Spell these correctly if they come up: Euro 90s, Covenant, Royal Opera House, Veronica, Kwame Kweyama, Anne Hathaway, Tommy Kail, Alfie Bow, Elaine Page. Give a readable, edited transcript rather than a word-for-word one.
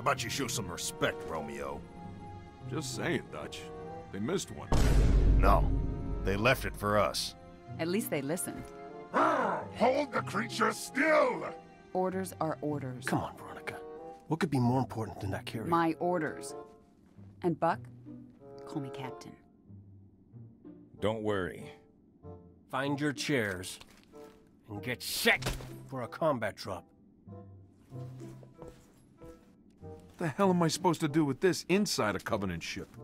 How about you show some respect, Romeo? Just saying, Dutch. They missed one. No. They left it for us. At least they listened. Hold the creature still! Orders are orders. Come on, Veronica. What could be more important than that carrier? My orders. And Buck, call me Captain. Don't worry. Find your chairs and get set for a combat drop. What the hell am I supposed to do with this inside a Covenant ship?